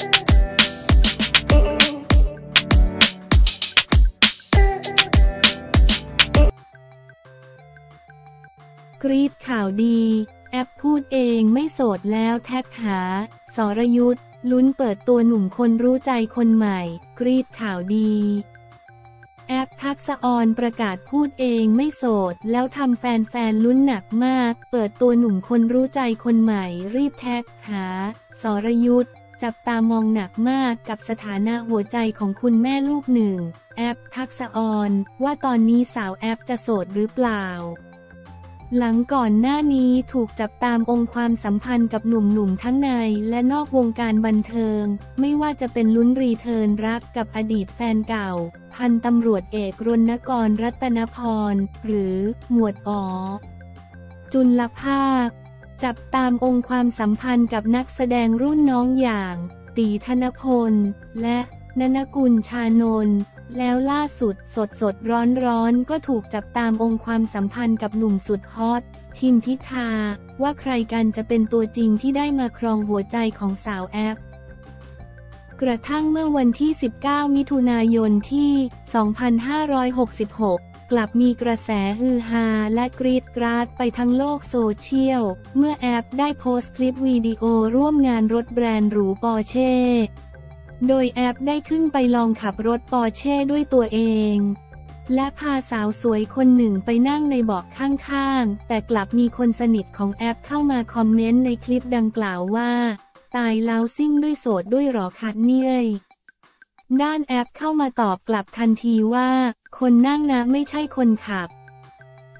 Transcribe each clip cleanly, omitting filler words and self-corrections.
กรี๊ดข่าวดีแอปพูดเองไม่โสดแล้วแท็กหาสรยุทธลุ้นเปิดตัวหนุ่มคนรู้ใจคนใหม่กรี๊ดข่าวดีแอปทักษอรประกาศพูดเองไม่โสดแล้วทำแฟนๆลุ้นหนักมากเปิดตัวหนุ่มคนรู้ใจคนใหม่รีบแท็กหาสรยุทธจับตามองหนักมากกับสถานะหัวใจของคุณแม่ลูกหนึ่งแอปทักษอรว่าตอนนี้สาวแอปจะโสดหรือเปล่าหลังก่อนหน้านี้ถูกจับตามองความสัมพันธ์กับหนุ่มๆทั้งในและนอกวงการบันเทิงไม่ว่าจะเป็นลุ้นรีเทิร์นรักกับอดีตแฟนเก่าพันตำรวจเอกรณกรรัตนพรหรือหมวดอ๋อจุลภาคจับตามองความสัมพันธ์กับนักแสดงรุ่นน้องอย่างตีธนพลและณนกุลชานนท์แล้วล่าสุดสดร้อนๆก็ถูกจับตามองความสัมพันธ์กับหนุ่มสุดฮอตทิมพิธาว่าใครกันจะเป็นตัวจริงที่ได้มาครองหัวใจของสาวแอปกระทั่งเมื่อวันที่19มิถุนายนที่2566กลับมีกระแสฮือฮาและกรี๊ดกราดไปทั้งโลกโซเชียลเมื่อแอปได้โพสต์คลิปวิดีโอร่วมงานรถแบรนด์หรูปอร์เช่โดยแอปได้ขึ้นไปลองขับรถปอร์เช่ด้วยตัวเองและพาสาวสวยคนหนึ่งไปนั่งในเบาะข้างๆแต่กลับมีคนสนิทของแอปเข้ามาคอมเมนต์ในคลิปดังกล่าวว่าตายแล้วซิ่งด้วยโสดด้วยหรอคะเนี่ยด้านแอปเข้ามาตอบกลับทันทีว่าคนนั่งนะไม่ใช่คนขับ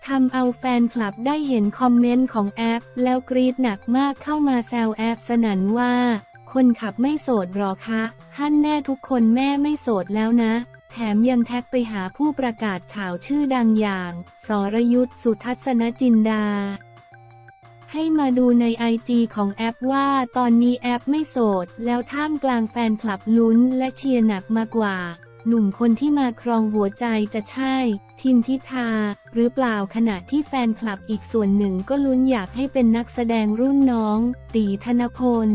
ทำเอาแฟนคลับได้เห็นคอมเมนต์ของแอปแล้วกรี๊ดหนักมากเข้ามาแซวแอปสนั่นว่าคนขับไม่โสดหรอคะฮั่นแน่ทุกคนแม่ไม่โสดแล้วนะแถมยังแท็กไปหาผู้ประกาศข่าวชื่อดังอย่างสรยุทธ สุทัศนจินดาให้มาดูใน IG ของแอปว่าตอนนี้แอปไม่โสดแล้วท่ามกลางแฟนคลับลุ้นและเชียร์หนักมากกว่าหนุ่มคนที่มาครองหัวใจจะใช่ทิมพิธาหรือเปล่าขณะที่แฟนคลับอีกส่วนหนึ่งก็ลุ้นอยากให้เป็นนักแสดงรุ่นน้องตีธนพล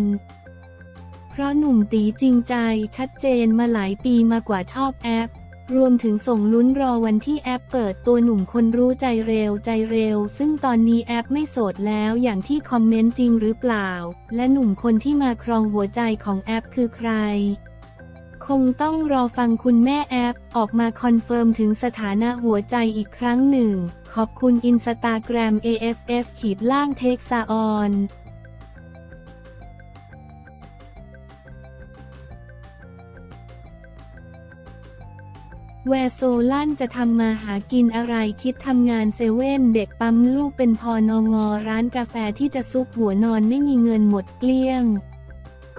เพราะหนุ่มตีจริงใจชัดเจนมาหลายปีมากกว่าชอบแอปรวมถึงส่งลุ้นรอวันที่แอปเปิดตัวหนุ่มคนรู้ใจเร็วซึ่งตอนนี้แอปไม่โสดแล้วอย่างที่คอมเมนต์จริงหรือเปล่าและหนุ่มคนที่มาครองหัวใจของแอปคือใครคงต้องรอฟังคุณแม่แอปออกมาคอนเฟิร์มถึงสถานะหัวใจอีกครั้งหนึ่งขอบคุณอินสตาแกรม aff_takesaonแวโซลั่นจะทำมาหากินอะไรคิดทำงานเซเว่นเด็กปั๊มลูกเป็นพนง.ร้านกาแฟที่จะซุกหัวนอนไม่มีเงินหมดเกลี้ยง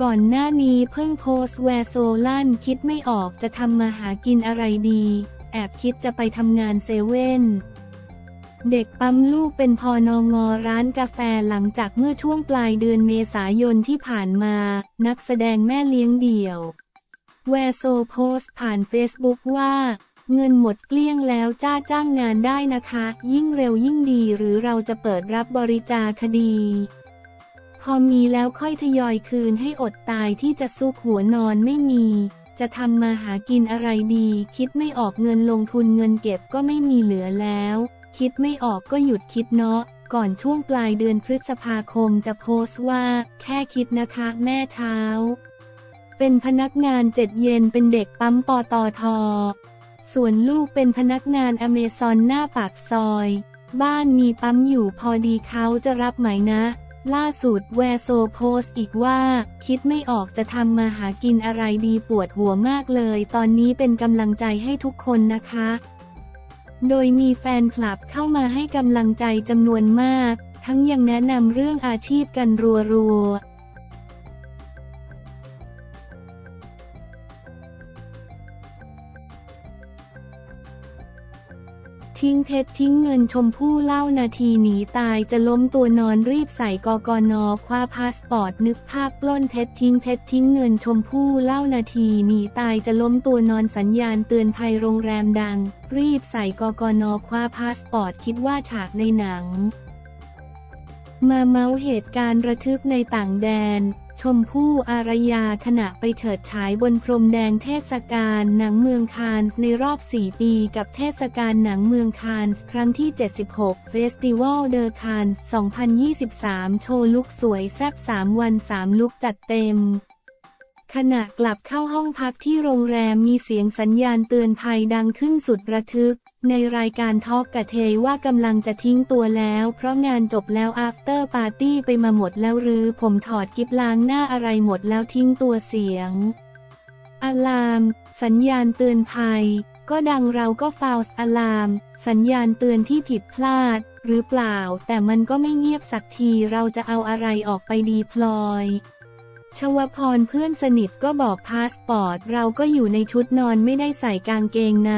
ก่อนหน้านี้เพิ่งโพสต์แวโซลั่นคิดไม่ออกจะทำมาหากินอะไรดีแอบคิดจะไปทำงานเซเว่นเด็กปั๊มลูกเป็นพนง.ร้านกาแฟหลังจากเมื่อช่วงปลายเดือนเมษายนที่ผ่านมานักแสดงแม่เลี้ยงเดี่ยวแวโซโพสต์ผ่านเฟซบุ๊กว่าเงินหมดเกลี้ยงแล้วจ้างงานได้นะคะยิ่งเร็วยิ่งดีหรือเราจะเปิดรับบริจาคดีพอมีแล้วค่อยทยอยคืนให้อดตายที่จะซุกหัวนอนไม่มีจะทำมาหากินอะไรดีคิดไม่ออกเงินลงทุนเงินเก็บก็ไม่มีเหลือแล้วคิดไม่ออกก็หยุดคิดเนาะก่อนช่วงปลายเดือนพฤษภาคมจะโพสต์ว่าแค่คิดนะคะแม่เช้าเป็นพนักงาน7 เย็นเป็นเด็กปั๊มปตท.ส่วนลูกเป็นพนักงานอเมซอนหน้าปากซอยบ้านมีปั๊มอยู่พอดีเขาจะรับไหมนะล่าสุดแวโซโพสต์อีกว่าคิดไม่ออกจะทำมาหากินอะไรดีปวดหัวมากเลยตอนนี้เป็นกำลังใจให้ทุกคนนะคะโดยมีแฟนคลับเข้ามาให้กำลังใจจำนวนมากทั้งยังแนะนำเรื่องอาชีพกันรัวๆทิ้งเพชรทิ้งเงินชมพู่เล่านาทีหนีตายจะล้มตัวนอนรีบใส่กกน.คว้าพาสปอร์ตนึกภาพปล้นเพชรทิ้งเงินชมพู่เล่านาทีหนีตายจะล้มตัวนอนสัญญาณเตือนภัยโรงแรมดังรีบใส่กกน.คว้าพาสปอร์ตคิดว่าฉากในหนังมาเมาเหตุการณ์ระทึกในต่างแดน ชมพู่อารยาขณะไปเฉิดฉายบนพรมแดงเทศกาลหนังเมืองคานส์ในรอบ4 ปีกับเทศกาลหนังเมืองคานส์ครั้งที่76 Festival de Cannes 2023 โชว์ลุคสวยแซ่บ3 วัน 3 ลุคจัดเต็มขณะกลับเข้าห้องพักที่โรงแรมมีเสียงสัญญาณเตือนภัยดังขึ้นสุดระทึกในรายการทอล์กกะเทยว่ากำลังจะทิ้งตัวแล้วเพราะงานจบแล้วอัฟเตอร์ปาร์ตี้ไปมาหมดแล้วหรือผมถอดกิ๊บล้างหน้าอะไรหมดแล้วทิ้งตัวเสียงอะลามสัญญาณเตือนภัยก็ดังเราก็ฟาวส์อะลามสัญญาณเตือนที่ผิดพลาดหรือเปล่าแต่มันก็ไม่เงียบสักทีเราจะเอาอะไรออกไปดีพลอยชวพรเพื่อนสนิทก็บอกพาสปอร์ตเราก็อยู่ในชุดนอนไม่ได้ใส่กางเกงใน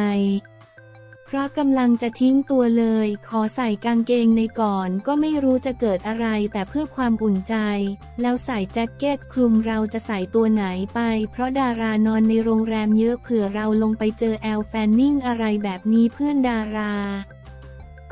เพราะกำลังจะทิ้งตัวเลยขอใส่กางเกงในก่อนก็ไม่รู้จะเกิดอะไรแต่เพื่อความอุ่นใจแล้วใส่แจ็คเก็ตคลุมเราจะใส่ตัวไหนไปเพราะดารานอนในโรงแรมเยอะเผื่อเราลงไปเจอแอลแฟนนิ่งอะไรแบบนี้เพื่อนดารา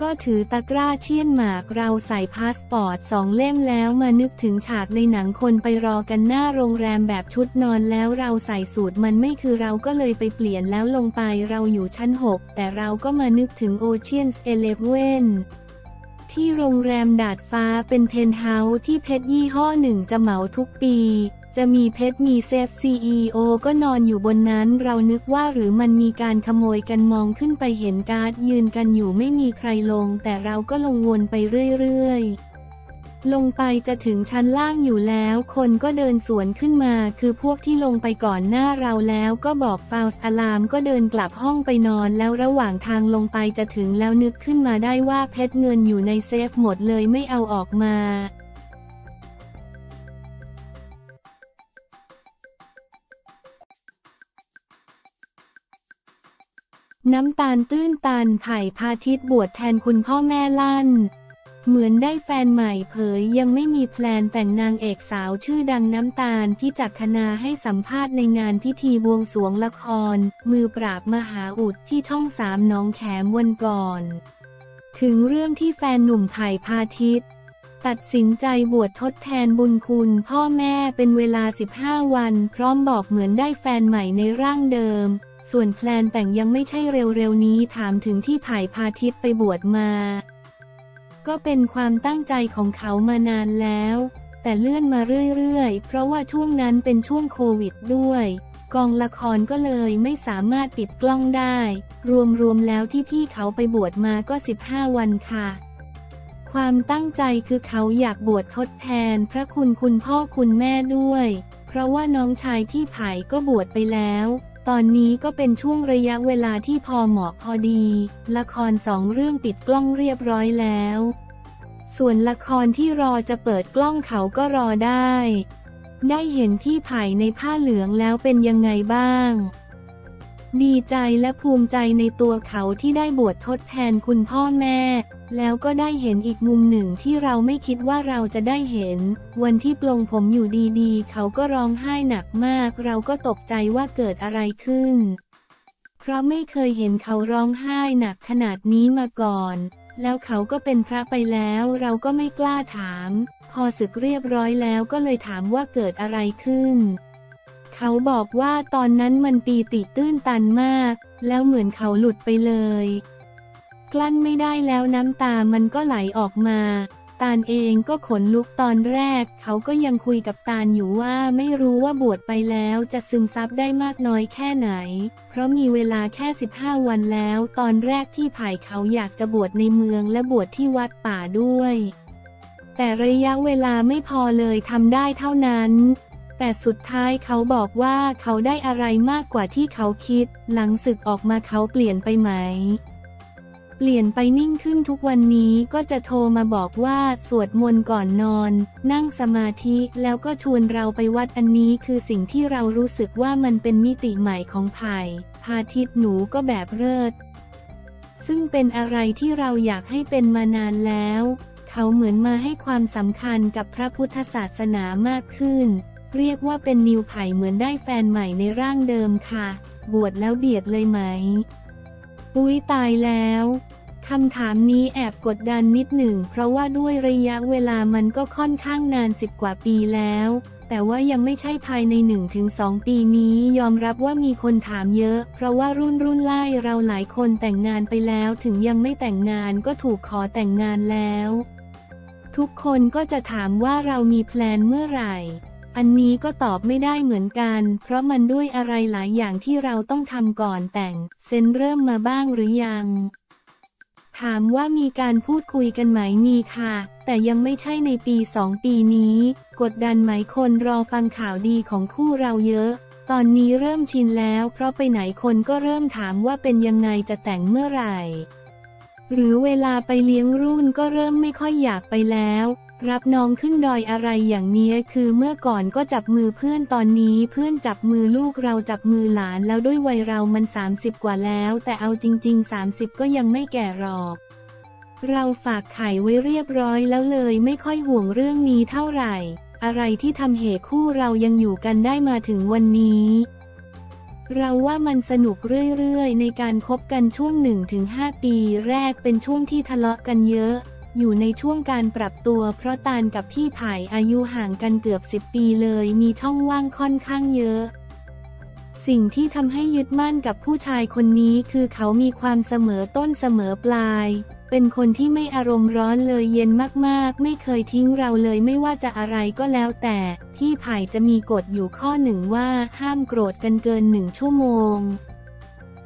ก็ถือตะกร้าเชี่ยนหมากเราใส่พาสปอร์ต2 เล่มแล้วมานึกถึงฉากในหนังคนไปรอกันหน้าโรงแรมแบบชุดนอนแล้วเราใส่สูตรมันไม่คือเราก็เลยไปเปลี่ยนแล้วลงไปเราอยู่ชั้น 6แต่เราก็มานึกถึง Oceans Eleven ที่โรงแรมดาดฟ้าเป็นเพนท์เฮาส์ที่เพชรยี่ห้อหนึ่งจะเหมาทุกปีจะมีเพชรมีเซฟ CEO ก็นอนอยู่บนนั้นเรานึกว่าหรือมันมีการขโมยกันมองขึ้นไปเห็นการ์ดยืนกันอยู่ไม่มีใครลงแต่เราก็ลงวนไปเรื่อยๆลงไปจะถึงชั้นล่างอยู่แล้วคนก็เดินสวนขึ้นมาคือพวกที่ลงไปก่อนหน้าเราแล้วก็บอกฟาวส์อะลามก็เดินกลับห้องไปนอนแล้วระหว่างทางลงไปจะถึงแล้วนึกขึ้นมาได้ว่าเพชรเงินอยู่ในเซฟหมดเลยไม่เอาออกมาน้ำตาลตื้นตันไผ่พาทิตบวชแทนคุณพ่อแม่ลั่นเหมือนได้แฟนใหม่เผยยังไม่มีแพลนแต่งนางเอกสาวชื่อดังน้ำตาลพิจักขณาให้สัมภาษณ์ในงานพิธีบวงสรวงละครมือปราบมหาอุดที่ช่อง3หนองแขมวันก่อนถึงเรื่องที่แฟนหนุ่มไผ่พาทิตตัดสินใจบวชทดแทนบุญคุณพ่อแม่เป็นเวลา15 วันพร้อมบอกเหมือนได้แฟนใหม่ในร่างเดิมส่วนแพลนแต่งยังไม่ใช่เร็วๆนี้ถามถึงที่ไผ่พาทิตไปบวชมาก็เป็นความตั้งใจของเขามานานแล้วแต่เลื่อนมาเรื่อยๆเพราะว่าช่วงนั้นเป็นช่วงโควิดด้วยกองละครก็เลยไม่สามารถปิดกล้องได้รวมๆแล้วที่พี่เขาไปบวชมาก็15 วันค่ะความตั้งใจคือเขาอยากบวชทดแทนพระคุณคุณพ่อคุณแม่ด้วยเพราะว่าน้องชายพี่ไผ่ก็บวชไปแล้วตอนนี้ก็เป็นช่วงระยะเวลาที่พอเหมาะพอดีละคร2 เรื่องปิดกล้องเรียบร้อยแล้วส่วนละครที่รอจะเปิดกล้องเขาก็รอได้เห็นพี่ไผ่ในผ้าเหลืองแล้วเป็นยังไงบ้างดีใจและภูมิใจในตัวเขาที่ได้บวชทดแทนคุณพ่อแม่แล้วก็ได้เห็นอีกมุมหนึ่งที่เราไม่คิดว่าเราจะได้เห็นวันที่ปลงผมอยู่ดีๆเขาก็ร้องไห้หนักมากเราก็ตกใจว่าเกิดอะไรขึ้นเพราะไม่เคยเห็นเขาร้องไห้หนักขนาดนี้มาก่อนแล้วเขาก็เป็นพระไปแล้วเราก็ไม่กล้าถามพอสึกเรียบร้อยแล้วก็เลยถามว่าเกิดอะไรขึ้นเขาบอกว่าตอนนั้นมันปีติตื้นตันมากแล้วเหมือนเขาหลุดไปเลยกลั้นไม่ได้แล้วน้ำตามันก็ไหลออกมาตาลเองก็ขนลุกตอนแรกเขาก็ยังคุยกับตาลอยู่ว่าไม่รู้ว่าบวชไปแล้วจะซึมซับได้มากน้อยแค่ไหนเพราะมีเวลาแค่15 วันแล้วตอนแรกที่ไผ่เขาอยากจะบวชในเมืองและบวชที่วัดป่าด้วยแต่ระยะเวลาไม่พอเลยทำได้เท่านั้นแต่สุดท้ายเขาบอกว่าเขาได้อะไรมากกว่าที่เขาคิดหลังสึกออกมาเขาเปลี่ยนไปไหมเปลี่ยนไปนิ่งขึ้นทุกวันนี้ก็จะโทรมาบอกว่าสวดมนต์ก่อนนอนนั่งสมาธิแล้วก็ชวนเราไปวัดอันนี้คือสิ่งที่เรารู้สึกว่ามันเป็นมิติใหม่ของไผ่พาทิตหนูก็แบบเลิศซึ่งเป็นอะไรที่เราอยากให้เป็นมานานแล้วเขาเหมือนมาให้ความสำคัญกับพระพุทธศาสนามากขึ้นเรียกว่าเป็นนิวไผ่เหมือนได้แฟนใหม่ในร่างเดิมค่ะบวชแล้วเบียดเลยไหมอุ๊ยตายแล้ว คำถามนี้แอบกดดันนิดหนึ่งเพราะว่าด้วยระยะเวลามันก็ค่อนข้างนาน10กว่าปีแล้วแต่ว่ายังไม่ใช่ภายใน 1-2 ปีนี้ยอมรับว่ามีคนถามเยอะเพราะว่ารุ่นไล่เราหลายคนแต่งงานไปแล้วถึงยังไม่แต่งงานก็ถูกขอแต่งงานแล้วทุกคนก็จะถามว่าเรามีแพลนเมื่อไหร่อันนี้ก็ตอบไม่ได้เหมือนกันเพราะมันด้วยอะไรหลายอย่างที่เราต้องทำก่อนแต่งเซ็นเริ่มมาบ้างหรือยังถามว่ามีการพูดคุยกันไหมมีค่ะแต่ยังไม่ใช่ในปี2ปีนี้กดดันไหมคนรอฟังข่าวดีของคู่เราเยอะตอนนี้เริ่มชินแล้วเพราะไปไหนคนก็เริ่มถามว่าเป็นยังไงจะแต่งเมื่อไหร่หรือเวลาไปเลี้ยงรุ่นก็เริ่มไม่ค่อยอยากไปแล้วรับน้องขึ้นดอยอะไรอย่างนี้คือเมื่อก่อนก็จับมือเพื่อนตอนนี้เพื่อนจับมือลูกเราจับมือหลานแล้วด้วยวัยเรามัน30กว่าแล้วแต่เอาจริงๆ30ก็ยังไม่แก่หรอกเราฝากไข่ไว้เรียบร้อยแล้วเลยไม่ค่อยห่วงเรื่องนี้เท่าไหร่อะไรที่ทำเหตุคู่เรายังอยู่กันได้มาถึงวันนี้เราว่ามันสนุกเรื่อยๆในการคบกันช่วง 1-5 ปีแรกเป็นช่วงที่ทะเลาะกันเยอะอยู่ในช่วงการปรับตัวเพราะตาลกับพี่ไผ่อายุห่างกันเกือบ10ปีเลยมีช่องว่างค่อนข้างเยอะสิ่งที่ทำให้ยึดมั่นกับผู้ชายคนนี้คือเขามีความเสมอต้นเสมอปลายเป็นคนที่ไม่อารมณ์ร้อนเลยเย็นมากๆไม่เคยทิ้งเราเลยไม่ว่าจะอะไรก็แล้วแต่พี่ไผ่จะมีกฎอยู่ข้อหนึ่งว่าห้ามโกรธกันเกิน1ชั่วโมง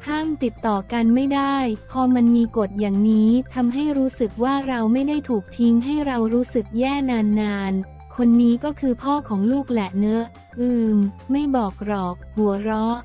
ห้ามติดต่อกันไม่ได้พอมันมีกฎอย่างนี้ทำให้รู้สึกว่าเราไม่ได้ถูกทิ้งให้เรารู้สึกแย่นานๆคนนี้ก็คือพ่อของลูกแหละเนอะไม่บอกหรอกหัวเราะ